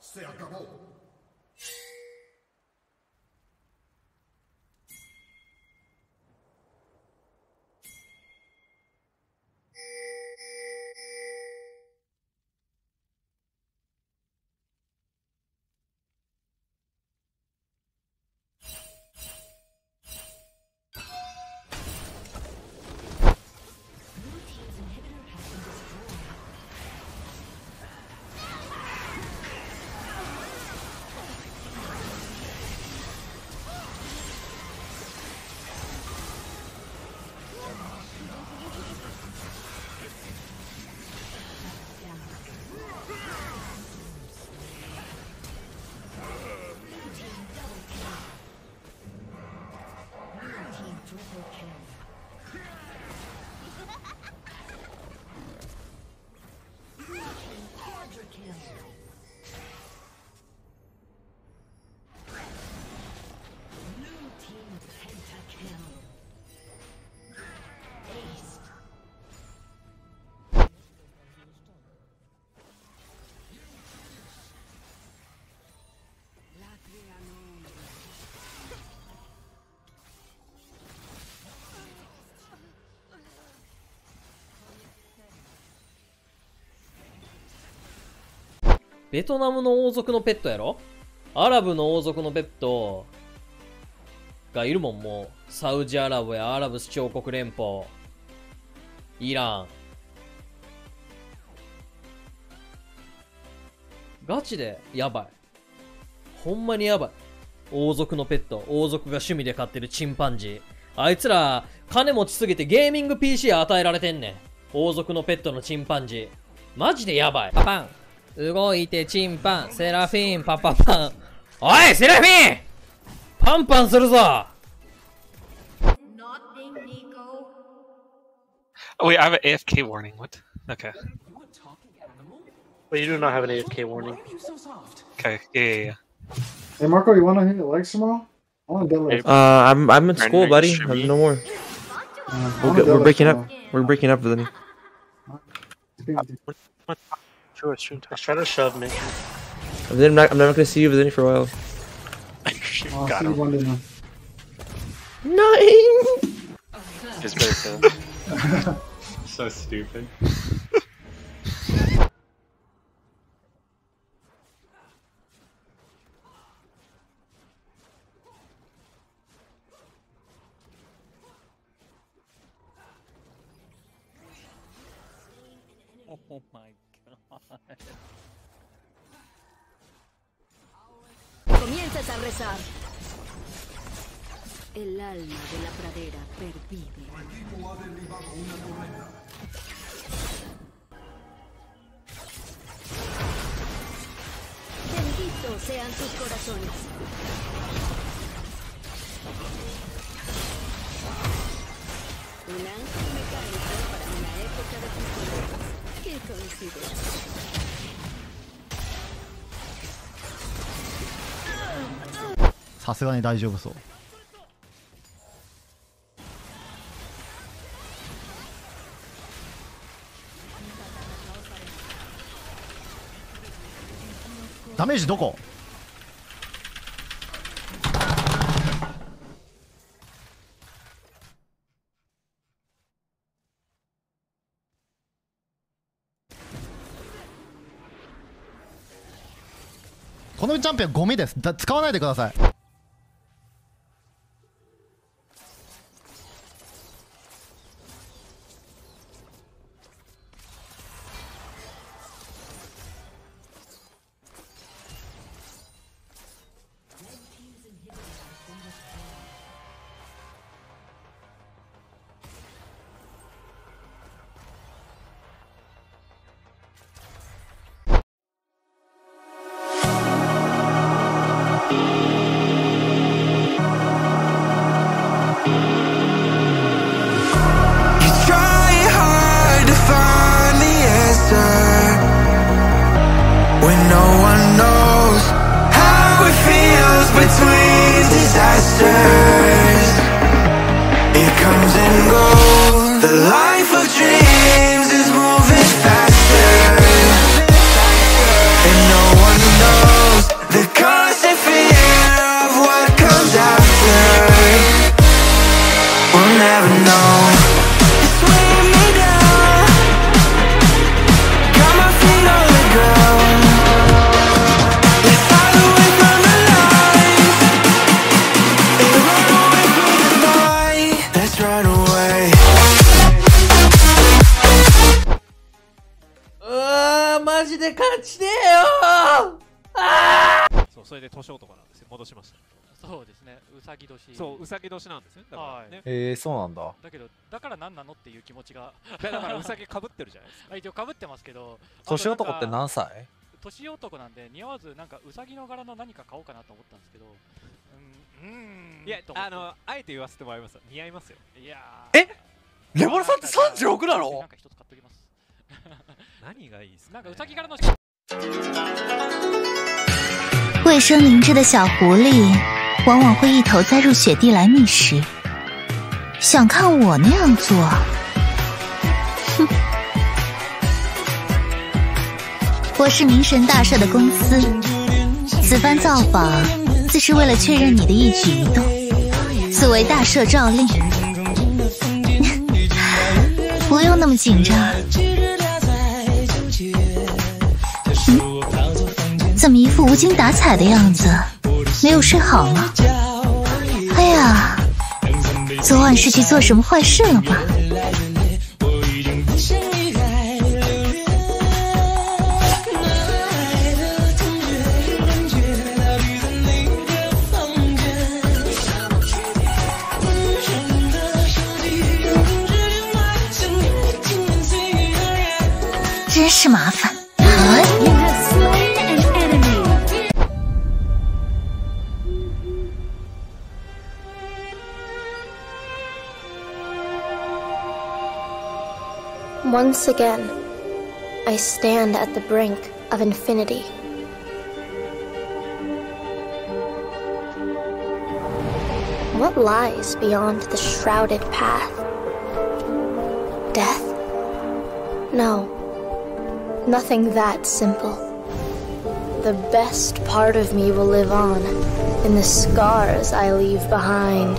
Se acabó.ベトナムの王族のペットやろ？アラブの王族のペットがいるもん、もう。サウジアラブやアラブ首長国連邦。イラン。ガチでやばい。ほんまにやばい。王族のペット。王族が趣味で飼ってるチンパンジー。あいつら、金持ちすぎてゲーミング PC 与えられてんねん。王族のペットのチンパンジー。マジでやばい。パパン。動いてチンパン、セラフィン、パパパン。おい、セラフィンパンパンするぞ。 Wait, I have an AFK warning. What? Okay. But you do not have an AFK warning. Okay, yeah. Hey Marco, you wanna hit the legs tomorrow? I wanna deadlift. I'm in school, buddy. I'm no more. We're breaking up. We're breaking up with them. I try to shove me. I'm never gonna see you with any for a while. Got him. Nine. Just very fun. So stupid. Oh my. Comienzas a rezar. El alma de la pradera pervive. Retivo ha derribado una torreta. Benditos sean sus corazones. Un ángel mecánico para una época de futuro. ¡Qué coincidencia!さすがに大丈夫そう。ダメージどこ？このチャンピオンゴミです。使わないでください。Disasters The life of dreams is moving faster, and no one knows the constant fear of what comes after. We'll never know.そう、それで年男なんですよ。戻しました。そうですね、うさぎ年。そう、うさぎ年なんですよ。だからね、そうなんだ。だけどだから何なのっていう気持ちが、だからうさぎかぶってるじゃないですか。一応かぶってますけど、年男って何歳？年男なんで似合わず、なんかうさぎの柄の何か買おうかなと思ったんですけど、いや、あえて言わせてもらいます。似合いますよ。いや、レボルさんって36なの？なんか一つ買っときます。何がいいですか？なんかうさぎ柄の。卫生明智的小狐狸往往会一头栽入雪地来觅食，想看我那样做，哼！我是明神大社的公司，此番造访自是为了确认你的一举一动，此为大社诏令。不用那么紧张。怎么一副无精打采的样子？没有睡好吗？哎呀，昨晚是去做什么坏事了吗？真是麻烦。Once again, I stand at the brink of infinity. What lies beyond the shrouded path? Death? No, nothing that simple. The best part of me will live on in the scars I leave behind.